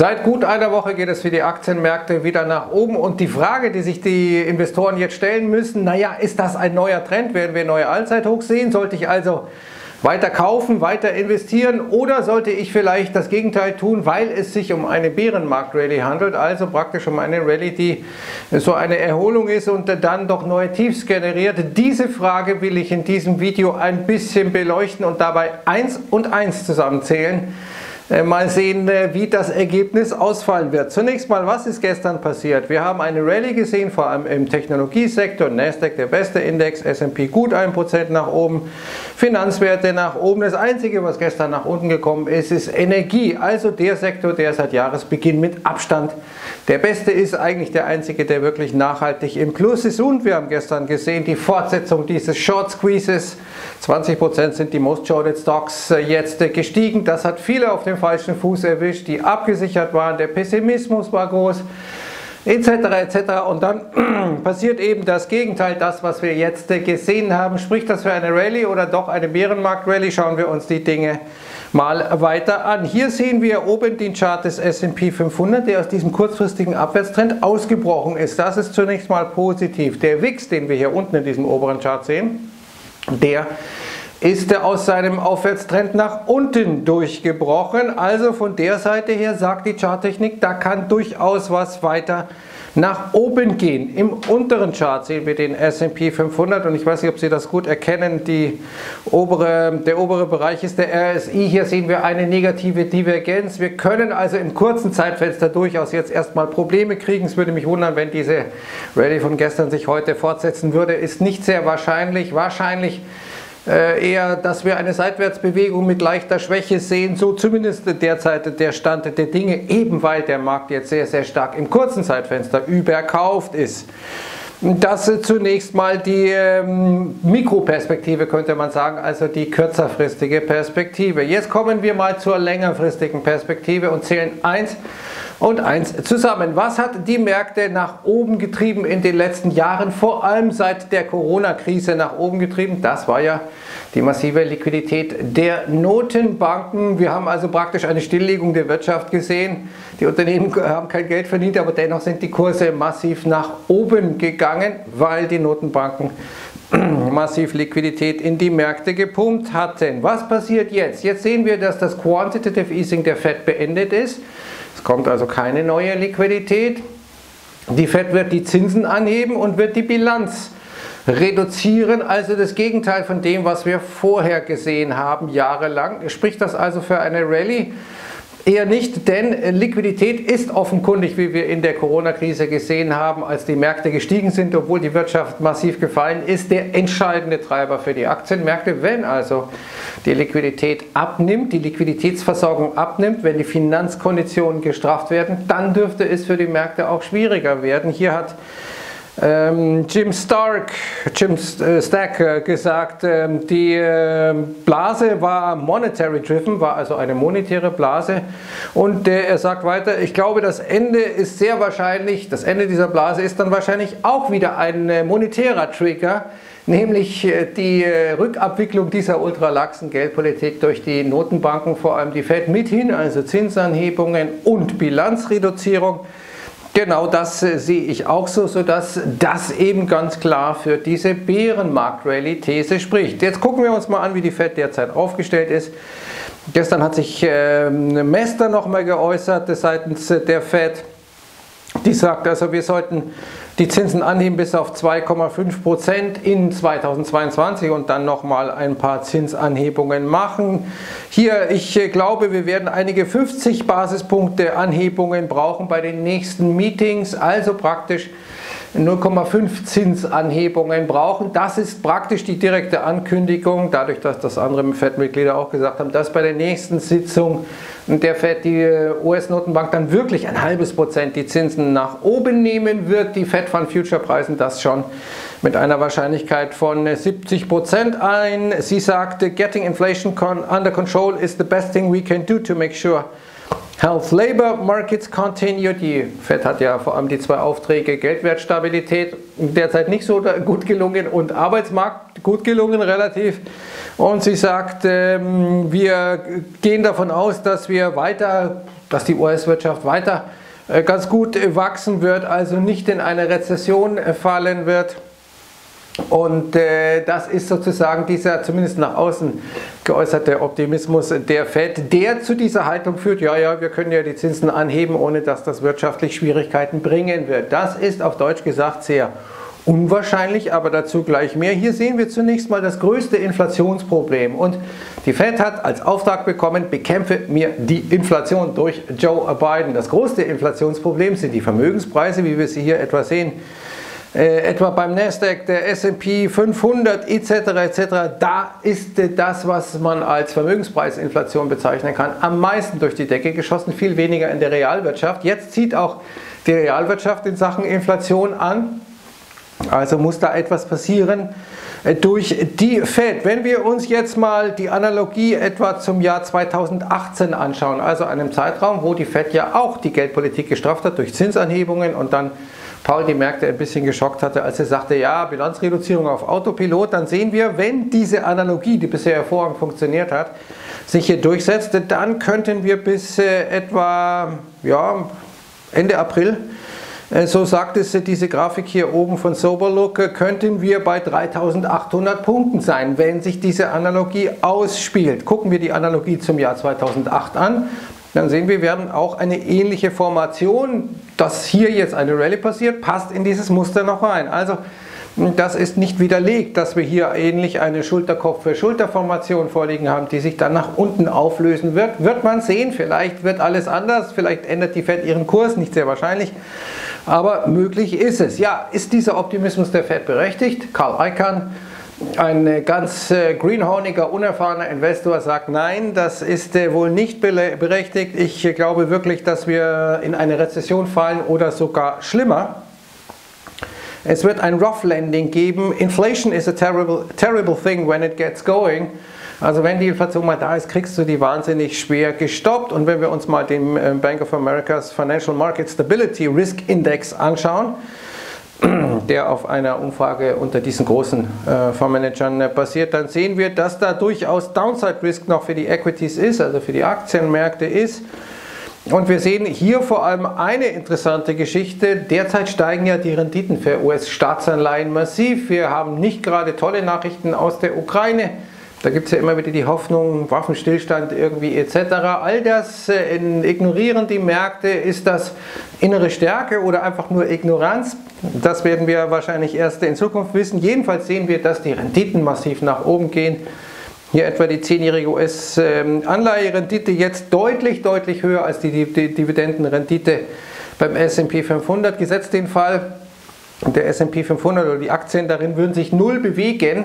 Seit gut einer Woche geht es für die Aktienmärkte wieder nach oben und die Frage, die sich die Investoren jetzt stellen müssen, naja, ist das ein neuer Trend? Werden wir neue Allzeithochs sehen? Sollte ich also weiter kaufen, weiter investieren oder sollte ich vielleicht das Gegenteil tun, weil es sich um eine Bärenmarkt-Rallye handelt, also praktisch um eine Rallye, die so eine Erholung ist und dann doch neue Tiefs generiert? Diese Frage will ich in diesem Video ein bisschen beleuchten und dabei 1 und 1 zusammenzählen. Mal sehen, wie das Ergebnis ausfallen wird. Zunächst mal, was ist gestern passiert? Wir haben eine Rallye gesehen, vor allem im Technologiesektor. NASDAQ der beste Index, S&P gut 1% nach oben, Finanzwerte nach oben. Das Einzige, was gestern nach unten gekommen ist, ist Energie. Also der Sektor, der seit Jahresbeginn mit Abstand der beste ist, eigentlich der einzige, der wirklich nachhaltig im Plus ist. Und wir haben gestern gesehen, die Fortsetzung dieses Short Squeezes. 20% sind die Most Shorted Stocks jetzt gestiegen. Das hat viele auf dem falschen Fuß erwischt, die abgesichert waren, der Pessimismus war groß, etc. etc. Und dann passiert eben das Gegenteil, das, was wir jetzt gesehen haben. Spricht das für eine Rallye oder doch eine Bärenmarkt-Rallye? Schauen wir uns die Dinge mal weiter an. Hier sehen wir oben den Chart des S&P 500, der aus diesem kurzfristigen Abwärtstrend ausgebrochen ist. Das ist zunächst mal positiv. Der VIX, den wir hier unten in diesem oberen Chart sehen, der ist er aus seinem Aufwärtstrend nach unten durchgebrochen. Also von der Seite her sagt die Charttechnik, da kann durchaus was weiter nach oben gehen. Im unteren Chart sehen wir den S&P 500 und ich weiß nicht, ob Sie das gut erkennen. Der obere Bereich ist der RSI. Hier sehen wir eine negative Divergenz. Wir können also im kurzen Zeitfenster durchaus jetzt erstmal Probleme kriegen. Es würde mich wundern, wenn diese Rallye von gestern sich heute fortsetzen würde. Ist nicht sehr wahrscheinlich. Wahrscheinlich eher, dass wir eine Seitwärtsbewegung mit leichter Schwäche sehen, so zumindest derzeit der Stand der Dinge, eben weil der Markt jetzt sehr, sehr stark im kurzen Zeitfenster überkauft ist. Das ist zunächst mal die Mikroperspektive, könnte man sagen, also die kürzerfristige Perspektive. Jetzt kommen wir mal zur längerfristigen Perspektive und zählen 1 und 1 zusammen. Was hat die Märkte nach oben getrieben in den letzten Jahren, vor allem seit der Corona-Krise nach oben getrieben? Das war ja die massive Liquidität der Notenbanken. Wir haben also praktisch eine Stilllegung der Wirtschaft gesehen. Die Unternehmen haben kein Geld verdient, aber dennoch sind die Kurse massiv nach oben gegangen, weil die Notenbanken massiv Liquidität in die Märkte gepumpt hatten. Was passiert jetzt? Jetzt sehen wir, dass das Quantitative Easing der Fed beendet ist. Es kommt also keine neue Liquidität. Die Fed wird die Zinsen anheben und wird die Bilanz reduzieren. Also das Gegenteil von dem, was wir vorher gesehen haben, jahrelang. Spricht das also für eine Rallye? Eher nicht, denn Liquidität ist offenkundig, wie wir in der Corona-Krise gesehen haben, als die Märkte gestiegen sind, obwohl die Wirtschaft massiv gefallen ist, der entscheidende Treiber für die Aktienmärkte. Wenn also die Liquidität abnimmt, die Liquiditätsversorgung abnimmt, wenn die Finanzkonditionen gestrafft werden, dann dürfte es für die Märkte auch schwieriger werden. Hier hat Jim Stack gesagt, die Blase war monetary driven, war also eine monetäre Blase, und er sagt weiter, ich glaube, das Ende ist sehr wahrscheinlich, das Ende dieser Blase ist dann wahrscheinlich auch wieder ein monetärer Trigger, nämlich die Rückabwicklung dieser ultralaxen Geldpolitik durch die Notenbanken, vor allem die Fed mithin, also Zinsanhebungen und Bilanzreduzierung. Genau das sehe ich auch so, sodass das eben ganz klar für diese Bärenmarkt-Rallye-These spricht. Jetzt gucken wir uns mal an, wie die Fed derzeit aufgestellt ist. Gestern hat sich Mester nochmal geäußert seitens der Fed. Die sagt also, wir sollten die Zinsen anheben bis auf 2,5% in 2022 und dann nochmal ein paar Zinsanhebungen machen. Hier, ich glaube, wir werden einige 50 Basispunkte Anhebungen brauchen bei den nächsten Meetings, also praktisch 0,5 Zinsanhebungen brauchen. Das ist praktisch die direkte Ankündigung, dadurch, dass das andere Fed-Mitglieder auch gesagt haben, dass bei der nächsten Sitzung der Fed die US-Notenbank dann wirklich 0,5% die Zinsen nach oben nehmen wird. Die Fed Fund Future preisen das schon mit einer Wahrscheinlichkeit von 70% ein. Sie sagte, getting inflation under control is the best thing we can do to make sure health labor markets continue. Die Fed hat ja vor allem die zwei Aufträge Geldwertstabilität derzeit nicht so gut gelungen und Arbeitsmarkt gut gelungen relativ. Und sie sagt, wir gehen davon aus, dass wir weiter, dass die US-Wirtschaft weiter ganz gut wachsen wird, also nicht in eine Rezession fallen wird. Und das ist sozusagen dieser zumindest nach außen geäußerte Optimismus der Fed, der zu dieser Haltung führt, ja, ja, wir können ja die Zinsen anheben, ohne dass das wirtschaftlich Schwierigkeiten bringen wird. Das ist auf Deutsch gesagt sehr unwahrscheinlich, aber dazu gleich mehr. Hier sehen wir zunächst mal das größte Inflationsproblem. Und die Fed hat als Auftrag bekommen, bekämpfe mir die Inflation durch Joe Biden. Das größte Inflationsproblem sind die Vermögenspreise, wie wir sie hier etwa sehen. Etwa beim NASDAQ, der S&P 500 etc. etc. Da ist das, was man als Vermögenspreisinflation bezeichnen kann, am meisten durch die Decke geschossen, viel weniger in der Realwirtschaft. Jetzt zieht auch die Realwirtschaft in Sachen Inflation an, also muss da etwas passieren durch die Fed. Wenn wir uns jetzt mal die Analogie etwa zum Jahr 2018 anschauen, also einem Zeitraum, wo die Fed ja auch die Geldpolitik gestraft hat durch Zinsanhebungen und dann Paul die Märkte ein bisschen geschockt hatte, als er sagte, ja, Bilanzreduzierung auf Autopilot, dann sehen wir, wenn diese Analogie, die bisher hervorragend funktioniert hat, sich hier durchsetzt, dann könnten wir bis etwa ja, Ende April, so sagt es diese Grafik hier oben von Soberlook, könnten wir bei 3.800 Punkten sein, wenn sich diese Analogie ausspielt. Gucken wir die Analogie zum Jahr 2008 an. Dann sehen wir, wir haben auch eine ähnliche Formation, dass hier jetzt eine Rallye passiert, passt in dieses Muster noch rein. Also das ist nicht widerlegt, dass wir hier ähnlich eine Schulterkopf-für-Schulter-Formation vorliegen haben, die sich dann nach unten auflösen wird. Wird man sehen, vielleicht wird alles anders, vielleicht ändert die Fed ihren Kurs, nicht sehr wahrscheinlich, aber möglich ist es. Ja, ist dieser Optimismus der Fed berechtigt? Karl Icahn, ein ganz greenhorniger, unerfahrener Investor, sagt, nein, das ist wohl nicht berechtigt. Ich glaube wirklich, dass wir in eine Rezession fallen oder sogar schlimmer. Es wird ein Rough Landing geben. Inflation is a terrible thing when it gets going. Also wenn die Inflation mal da ist, kriegst du die wahnsinnig schwer gestoppt. Und wenn wir uns mal den Bank of America's Financial Market Stability Risk Index anschauen, der auf einer Umfrage unter diesen großen Fondsmanagern basiert, dann sehen wir, dass da durchaus Downside Risk noch für die Equities ist, also für die Aktienmärkte ist. Und wir sehen hier vor allem eine interessante Geschichte. Derzeit steigen ja die Renditen für US-Staatsanleihen massiv. Wir haben nicht gerade tolle Nachrichten aus der Ukraine. Da gibt es ja immer wieder die Hoffnung, Waffenstillstand irgendwie etc. All das ignorieren die Märkte. Ist das innere Stärke oder einfach nur Ignoranz? Das werden wir wahrscheinlich erst in Zukunft wissen. Jedenfalls sehen wir, dass die Renditen massiv nach oben gehen. Hier etwa die 10-jährige US-Anleiherendite jetzt deutlich höher als die Dividendenrendite beim S&P 500. Gesetzt den Fall, der S&P 500 oder die Aktien darin würden sich null bewegen,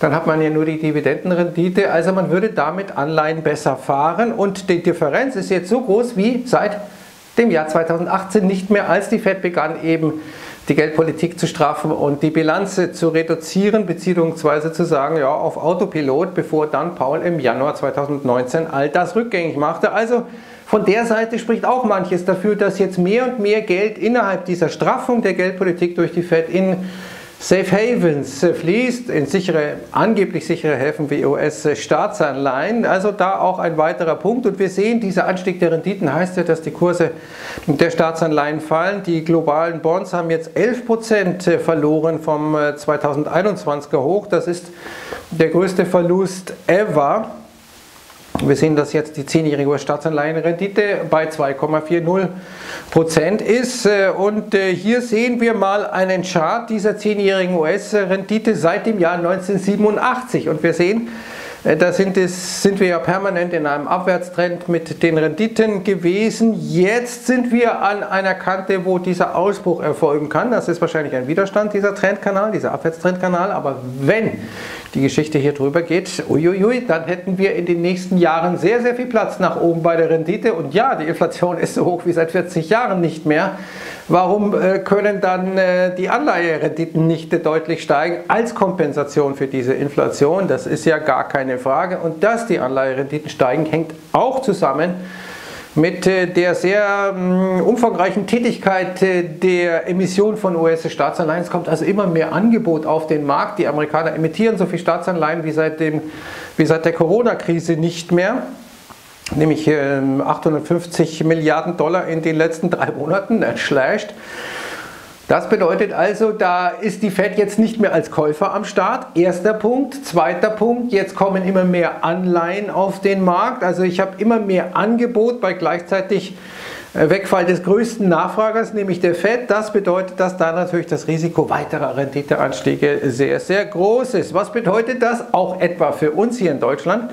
dann hat man ja nur die Dividendenrendite, also man würde damit Anleihen besser fahren und die Differenz ist jetzt so groß wie seit dem Jahr 2018 nicht mehr, als die Fed begann eben die Geldpolitik zu straffen und die Bilanz zu reduzieren bzw. zu sagen, ja, auf Autopilot, bevor dann Paul im Januar 2019 all das rückgängig machte. Also von der Seite spricht auch manches dafür, dass jetzt mehr und mehr Geld innerhalb dieser Straffung der Geldpolitik durch die Fed in Safe Havens fließt, in sichere, angeblich sichere Häfen wie US-Staatsanleihen. Also da auch ein weiterer Punkt. Und wir sehen, dieser Anstieg der Renditen heißt ja, dass die Kurse der Staatsanleihen fallen. Die globalen Bonds haben jetzt 11% verloren vom 2021er Hoch. Das ist der größte Verlust ever. Wir sehen, dass jetzt die 10-jährige Staatsanleihenrendite bei 2,40% ist. Und hier sehen wir mal einen Chart dieser 10-jährigen US-Rendite seit dem Jahr 1987. Und wir sehen, da sind wir ja permanent in einem Abwärtstrend mit den Renditen gewesen. Jetzt sind wir an einer Kante, wo dieser Ausbruch erfolgen kann. Das ist wahrscheinlich ein Widerstand, dieser Trendkanal, dieser Abwärtstrendkanal. Aber wenn die Geschichte hier drüber geht, uiuiui, dann hätten wir in den nächsten Jahren sehr viel Platz nach oben bei der Rendite. Und ja, die Inflation ist so hoch wie seit 40 Jahren nicht mehr. Warum können dann die Anleiherenditen nicht deutlich steigen als Kompensation für diese Inflation? Das ist ja gar keine Frage. Und dass die Anleiherenditen steigen, hängt auch zusammen mit der sehr umfangreichen Tätigkeit der Emission von US-Staatsanleihen. Es kommt also immer mehr Angebot auf den Markt. Die Amerikaner emittieren so viel Staatsanleihen wie seit der Corona-Krise nicht mehr. Nämlich 850 Milliarden Dollar in den letzten 3 Monaten. Das schleicht. Das bedeutet also, da ist die Fed jetzt nicht mehr als Käufer am Start. Erster Punkt. Zweiter Punkt, jetzt kommen immer mehr Anleihen auf den Markt. Also ich habe immer mehr Angebot bei gleichzeitig Wegfall des größten Nachfragers, nämlich der Fed. Das bedeutet, dass da natürlich das Risiko weiterer Renditeanstiege sehr, sehr groß ist. Was bedeutet das auch etwa für uns hier in Deutschland?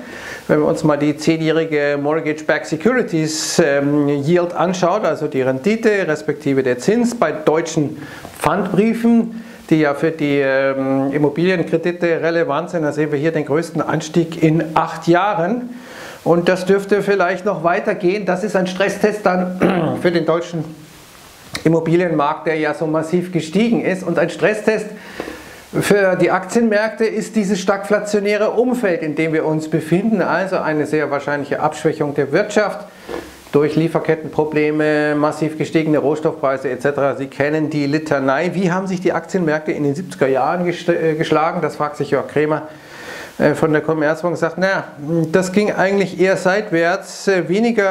Wenn wir uns mal die 10-jährige Mortgage-Backed Securities Yield anschaut, also die Rendite respektive der Zins bei deutschen Pfandbriefen, die ja für die Immobilienkredite relevant sind, da sehen wir hier den größten Anstieg in 8 Jahren. Und das dürfte vielleicht noch weitergehen. Das ist ein Stresstest dann für den deutschen Immobilienmarkt, der ja so massiv gestiegen ist. Und ein Stresstest für die Aktienmärkte ist dieses stagflationäre Umfeld, in dem wir uns befinden. Also eine sehr wahrscheinliche Abschwächung der Wirtschaft durch Lieferkettenprobleme, massiv gestiegene Rohstoffpreise etc. Sie kennen die Litanei. Wie haben sich die Aktienmärkte in den 70er Jahren geschlagen? Das fragt sich Jörg Krämer von der Kommerzbank, sagt, naja, das ging eigentlich eher seitwärts, weniger,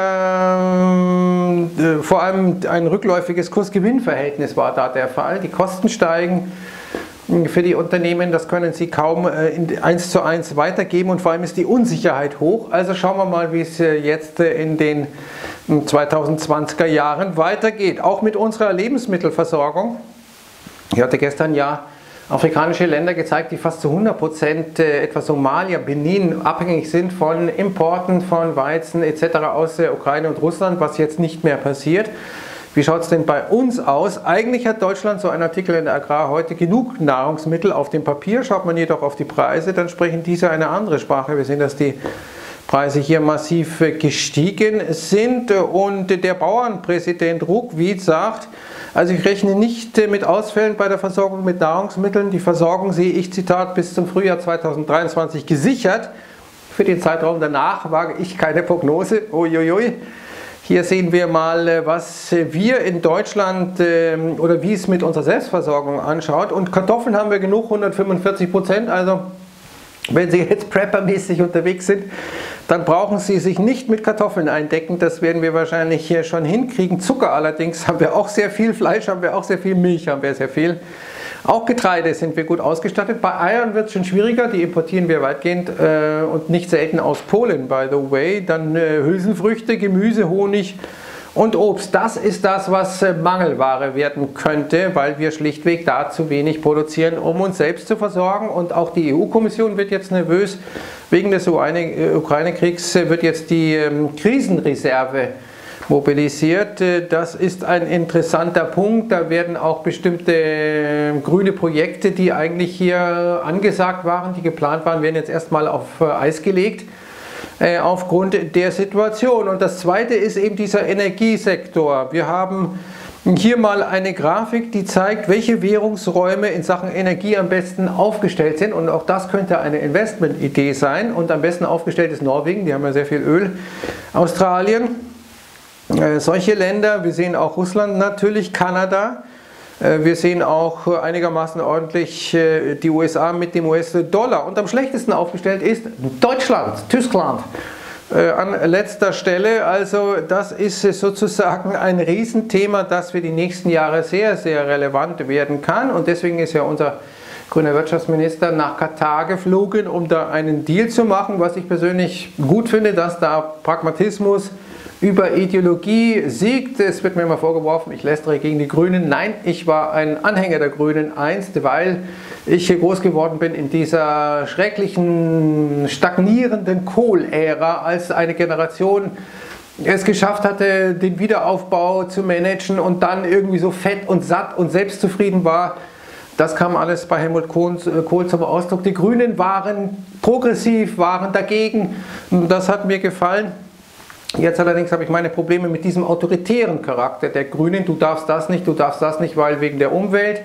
vor allem ein rückläufiges Kursgewinnverhältnis war da der Fall. Die Kosten steigen für die Unternehmen, das können sie kaum 1:1 weitergeben und vor allem ist die Unsicherheit hoch. Also schauen wir mal, wie es jetzt in den 2020er Jahren weitergeht. Auch mit unserer Lebensmittelversorgung. Ich hatte gestern ja afrikanische Länder gezeigt, die fast zu 100% etwa Somalia, Benin abhängig sind von Importen von Weizen etc. aus der Ukraine und Russland, was jetzt nicht mehr passiert. Wie schaut es denn bei uns aus? Eigentlich hat Deutschland, so ein Artikel in der Agrar heute, genug Nahrungsmittel auf dem Papier. Schaut man jedoch auf die Preise, dann sprechen diese eine andere Sprache. Wir sehen, dass die Preise hier massiv gestiegen sind und der Bauernpräsident Rukwied sagt, also ich rechne nicht mit Ausfällen bei der Versorgung mit Nahrungsmitteln. Die Versorgung sehe ich, Zitat, bis zum Frühjahr 2023 gesichert. Für den Zeitraum danach wage ich keine Prognose. Uiuiui. Hier sehen wir mal, was wir in Deutschland oder wie es mit unserer Selbstversorgung anschaut. Und Kartoffeln haben wir genug, 145%, also wenn Sie jetzt preppermäßig unterwegs sind, dann brauchen Sie sich nicht mit Kartoffeln eindecken. Das werden wir wahrscheinlich hier schon hinkriegen. Zucker allerdings haben wir auch sehr viel, Fleisch haben wir auch sehr viel, Milch haben wir sehr viel. Auch Getreide sind wir gut ausgestattet. Bei Eiern wird es schon schwieriger, die importieren wir weitgehend und nicht selten aus Polen, by the way. Dann Hülsenfrüchte, Gemüse, Honig und Obst. Das ist das, was Mangelware werden könnte, weil wir schlichtweg da zu wenig produzieren, um uns selbst zu versorgen. Und auch die EU-Kommission wird jetzt nervös. Wegen des Ukraine-Kriegs wird jetzt die Krisenreserve mobilisiert. Das ist ein interessanter Punkt. Da werden auch bestimmte grüne Projekte, die eigentlich hier angesagt waren, die geplant waren, werden jetzt erstmal auf Eis gelegt. Aufgrund der Situation. Und das zweite ist eben dieser Energiesektor. Wir haben hier mal eine Grafik, die zeigt, welche Währungsräume in Sachen Energie am besten aufgestellt sind. Und auch das könnte eine Investmentidee sein. Und am besten aufgestellt ist Norwegen, die haben ja sehr viel Öl. Australien, solche Länder, wir sehen auch Russland natürlich, Kanada. Wir sehen auch einigermaßen ordentlich die USA mit dem US-Dollar. Und am schlechtesten aufgestellt ist Deutschland, Tyskland, an letzter Stelle. Also das ist sozusagen ein Riesenthema, das für die nächsten Jahre sehr, sehr relevant werden kann. Und deswegen ist ja unser grüner Wirtschaftsminister nach Katar geflogen, um da einen Deal zu machen. Was ich persönlich gut finde, dass da Pragmatismus über Ideologie siegt. Es wird mir immer vorgeworfen, ich lästere gegen die Grünen. Nein, ich war ein Anhänger der Grünen einst, weil ich hier groß geworden bin in dieser schrecklichen, stagnierenden Kohl-Ära, als eine Generation es geschafft hatte, den Wiederaufbau zu managen und dann irgendwie so fett und satt und selbstzufrieden war. Das kam alles bei Helmut Kohl zum Ausdruck. Die Grünen waren progressiv, waren dagegen. Das hat mir gefallen. Jetzt allerdings habe ich meine Probleme mit diesem autoritären Charakter der Grünen. Du darfst das nicht, weil wegen der Umwelt.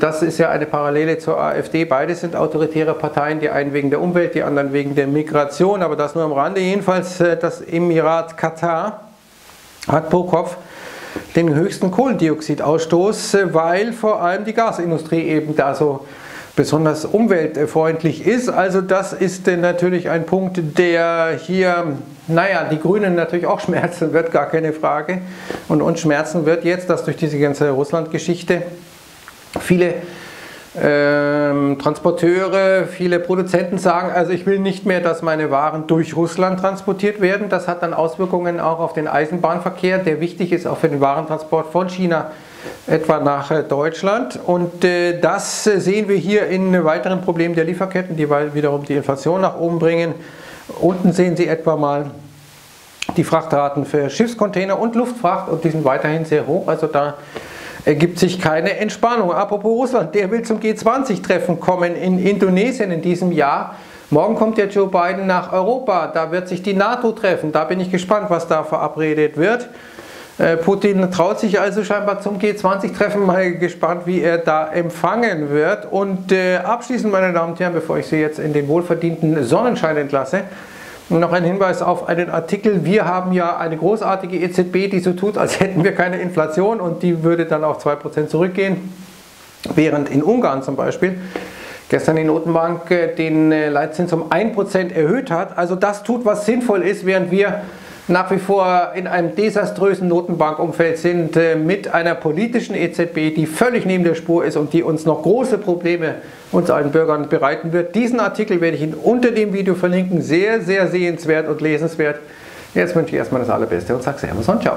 Das ist ja eine Parallele zur AfD. Beides sind autoritäre Parteien, die einen wegen der Umwelt, die anderen wegen der Migration. Aber das nur am Rande. Jedenfalls das Emirat Katar hat pro Kopf den höchsten Kohlendioxidausstoß, weil vor allem die Gasindustrie eben da so besonders umweltfreundlich ist. Also das ist natürlich ein Punkt, der hier, naja, die Grünen natürlich auch schmerzen wird, gar keine Frage. Und uns schmerzen wird jetzt, dass durch diese ganze Russland-Geschichte viele Transporteure, viele Produzenten sagen, also ich will nicht mehr, dass meine Waren durch Russland transportiert werden. Das hat dann Auswirkungen auch auf den Eisenbahnverkehr, der wichtig ist auch für den Warentransport von China etwa nach Deutschland. Und das sehen wir hier in weiteren Problemen der Lieferketten, die wiederum die Inflation nach oben bringen. Unten sehen Sie etwa mal die Frachtraten für Schiffscontainer und Luftfracht, und die sind weiterhin sehr hoch, also da ergibt sich keine Entspannung. Apropos Russland, der will zum G20-Treffen kommen in Indonesien in diesem Jahr. Morgen kommt der Joe Biden nach Europa, da wird sich die NATO treffen. Da bin ich gespannt, was da verabredet wird. Putin traut sich also scheinbar zum G20-Treffen, mal gespannt, wie er da empfangen wird. Und abschließend, meine Damen und Herren, bevor ich Sie jetzt in den wohlverdienten Sonnenschein entlasse, noch ein Hinweis auf einen Artikel. Wir haben ja eine großartige EZB, die so tut, als hätten wir keine Inflation, und die würde dann auf 2% zurückgehen, während in Ungarn zum Beispiel gestern die Notenbank den Leitzins um 1% erhöht hat. Also das tut, was sinnvoll ist, während wir nach wie vor in einem desaströsen Notenbankumfeld sind, mit einer politischen EZB, die völlig neben der Spur ist und die uns noch große Probleme, uns allen Bürgern, bereiten wird. Diesen Artikel werde ich Ihnen unter dem Video verlinken. Sehr, sehr sehenswert und lesenswert. Jetzt wünsche ich erstmal das Allerbeste und sage Servus und Ciao.